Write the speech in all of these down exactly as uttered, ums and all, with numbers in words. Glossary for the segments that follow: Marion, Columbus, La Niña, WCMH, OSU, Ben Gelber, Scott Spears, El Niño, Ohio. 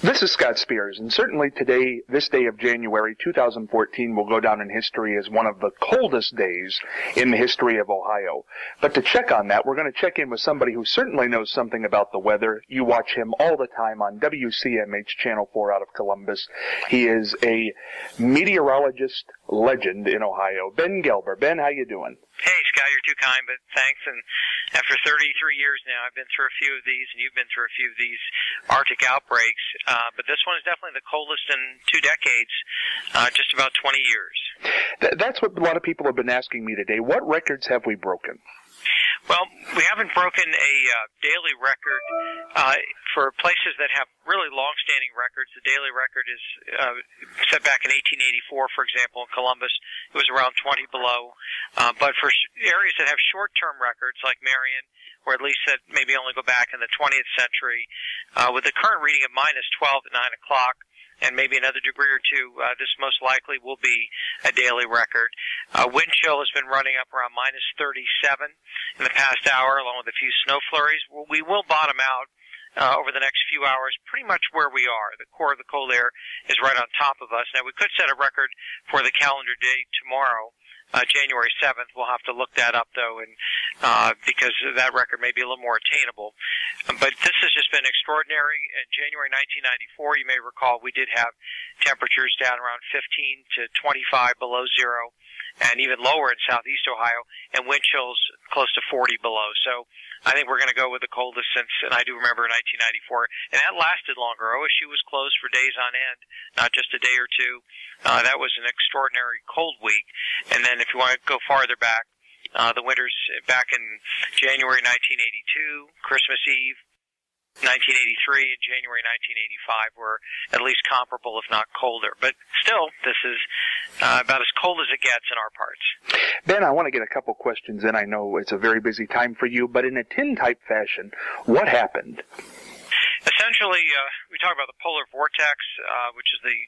This is Scott Spears, and certainly today, this day of January two thousand fourteen, will go down in history as one of the coldest days in the history of Ohio. But to check on that, we're going to check in with somebody who certainly knows something about the weather. You watch him all the time on W C M H Channel four out of Columbus. He is a meteorologist legend in Ohio. Ben Gelber. Ben, how you doing? Hey, Scott, you're too kind, but thanks. And after thirty-three years now, I've been through a few of these, and you've been through a few of these Arctic outbreaks. Uh, but this one is definitely the coldest in two decades, uh, just about twenty years. Th- that's what a lot of people have been asking me today. What records have we broken? Well, we haven't broken a uh, daily record uh, for places that have really long-standing records. The daily record is uh, set back in eighteen eighty-four, for example, in Columbus. It was around twenty below. Uh, but for areas that have short-term records, like Marion, or at least that maybe only go back in the twentieth century, uh, with the current reading of minus twelve at nine o'clock, and maybe another degree or two, uh, this most likely will be a daily record. Uh, wind chill has been running up around minus thirty-seven in the past hour, along with a few snow flurries. We will bottom out Uh, over the next few hours, pretty much where we are. The core of the cold air is right on top of us. Now, we could set a record for the calendar day tomorrow, uh, January seventh. We'll have to look that up, though, and uh, because that record may be a little more attainable. But this has just been extraordinary. In January nineteen ninety-four, you may recall, we did have temperatures down around fifteen to twenty-five below zero, and even lower in southeast Ohio, and wind chills close to forty below. So I think we're going to go with the coldest since, and I do remember nineteen ninety-four, and that lasted longer. O S U was closed for days on end, not just a day or two. Uh, that was an extraordinary cold week. And then if you want to go farther back, uh, the winters back in January nineteen eighty-two, Christmas Eve, nineteen eighty-three, and January nineteen eighty-five were at least comparable, if not colder. But still, this is uh, about as cold as it gets in our parts. Ben, I want to get a couple questions in. I know it's a very busy time for you, but in a tin-type fashion, what happened? Essentially, uh, we talk about the polar vortex, uh, which is the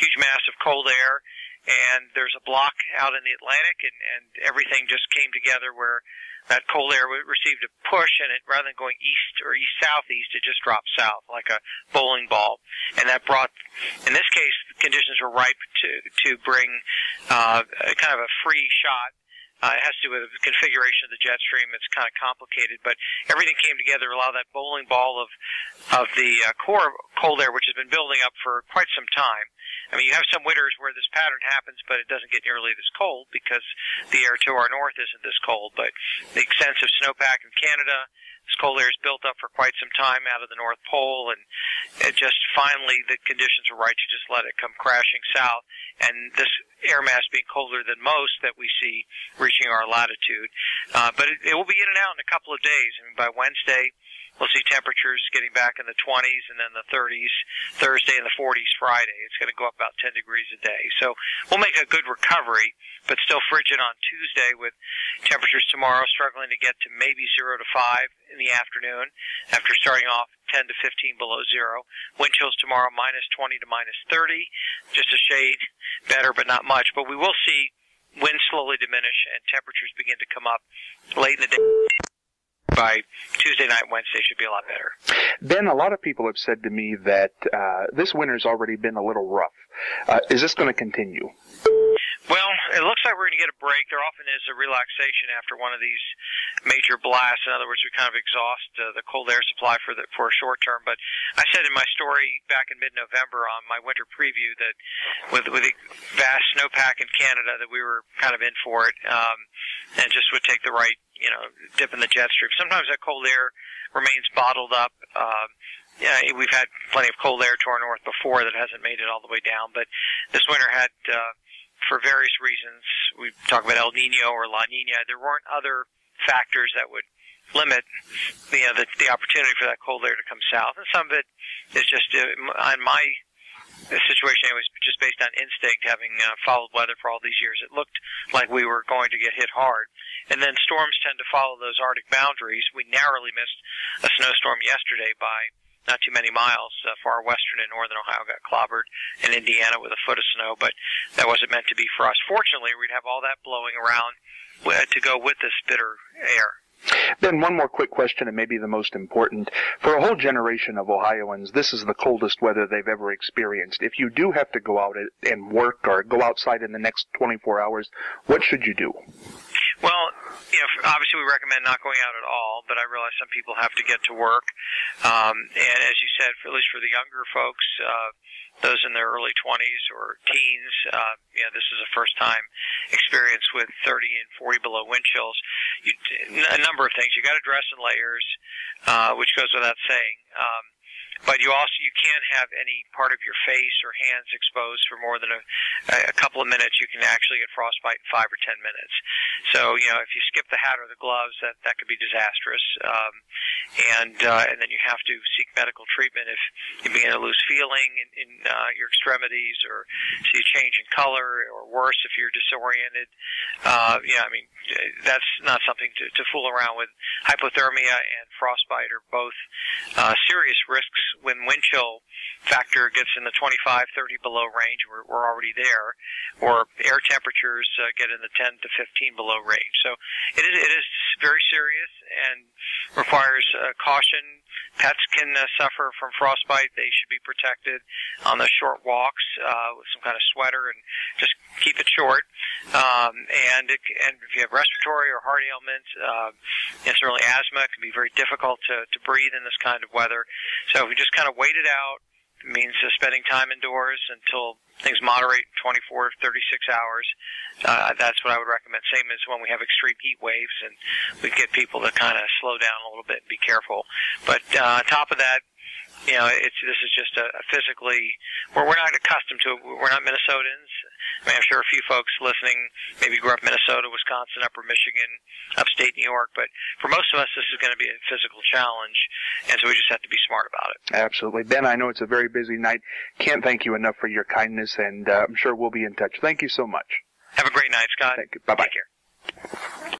huge mass of cold air, and there's a block out in the Atlantic, and, and everything just came together where that cold air received a push, and it, rather than going east or east-southeast, it just dropped south like a bowling ball. And that brought, in this case, conditions were ripe to, to bring uh, kind of a free shot. Uh, it has to do with the configuration of the jet stream. It's kind of complicated, but everything came together to allow that bowling ball of of the uh, core cold air, which has been building up for quite some time. I mean, you have some winters where this pattern happens, but it doesn't get nearly this cold because the air to our north isn't this cold. But the extensive snowpack in Canada, this cold air is built up for quite some time out of the North Pole, and it just finally the conditions were right to just let it come crashing south. And this air mass being colder than most that we see reaching our latitude. Uh, but it, it will be in and out in a couple of days. I mean, by Wednesday, we'll see temperatures getting back in the twenties and then the thirties, Thursday and the forties Friday. It's going to go up about ten degrees a day. So we'll make a good recovery, but still frigid on Tuesday with temperatures tomorrow struggling to get to maybe zero to five in the afternoon after starting off ten to fifteen below zero. Wind chills tomorrow minus twenty to minus thirty, just a shade better but not much. But we will see wind slowly diminish and temperatures begin to come up late in the day. By Tuesday night, Wednesday should be a lot better. Ben, a lot of people have said to me that uh, this winter's already been a little rough. Uh, is this going to continue? Well, it looks like we're going to get a break. There often is a relaxation after one of these major blasts. In other words, we kind of exhaust uh, the cold air supply for the for a short term. But I said in my story back in mid-November on my winter preview that with, with the vast snowpack in Canada that we were kind of in for it, um, and just would take the right, you know, dip in the jet stream. Sometimes that cold air remains bottled up. Uh, yeah, we've had plenty of cold air to our north before that hasn't made it all the way down. But this winter had, uh, for various reasons, we talk about El Niño or La Niña, there weren't other factors that would limit you know, the, the opportunity for that cold air to come south. And some of it is just, uh, on my The situation was just based on instinct, having uh, followed weather for all these years. It looked like we were going to get hit hard. And then storms tend to follow those Arctic boundaries. We narrowly missed a snowstorm yesterday by not too many miles. Uh, far western and northern Ohio got clobbered, and Indiana with a foot of snow, but that wasn't meant to be for us. Fortunately, we'd have all that blowing around to go with this bitter air. Ben, one more quick question, and maybe the most important. For a whole generation of Ohioans, this is the coldest weather they've ever experienced. If you do have to go out and work or go outside in the next twenty-four hours, what should you do? Well, you know, obviously we recommend not going out at all, but I realize some people have to get to work. Um, and as you said, for, at least for the younger folks, uh, those in their early twenties or teens, uh, you know, this is a first-time experience with thirty and forty below wind chills. You, a number of things. You got to dress in layers, uh, which goes without saying. Um, but you also you can't have any part of your face or hands exposed for more than a, a couple of minutes. You can actually get frostbite in five or ten minutes. So you know, if you skip the hat or the gloves, that that could be disastrous. Um, and uh, and then you have to seek medical treatment if you begin to lose feeling in, in uh, your extremities, or see a change in color, or worse, if you're disoriented. Uh, yeah, I mean that's not something to, to fool around with. Hypothermia and frostbite are both uh, serious risks. When wind chill factor gets in the twenty-five, thirty below range, we're, we're already there, or air temperatures uh, get in the ten to fifteen below range. So it is, it is very serious and requires uh, caution. Pets can uh, suffer from frostbite. They should be protected on the short walks uh, with some kind of sweater, and just keep it short. Um, and, it, and if you have respiratory or heart ailments, uh, and certainly asthma, it can be very difficult to, to breathe in this kind of weather. So if we just kind of wait it out, it means uh, spending time indoors until things moderate twenty-four, thirty-six hours. Uh, that's what I would recommend. Same as when we have extreme heat waves and we get people to kind of slow down a little bit and be careful. But uh, on top of that, you know, it's, this is just a, a physically, well, we're not accustomed to it. We're not Minnesotans. I mean, I'm sure a few folks listening maybe grew up in Minnesota, Wisconsin, upper Michigan, upstate New York, but for most of us, this is going to be a physical challenge, and so we just have to be smart about it. Absolutely. Ben, I know it's a very busy night. Can't thank you enough for your kindness, and uh, I'm sure we'll be in touch. Thank you so much. Have a great night, Scott. Thank you. Bye-bye. Take care.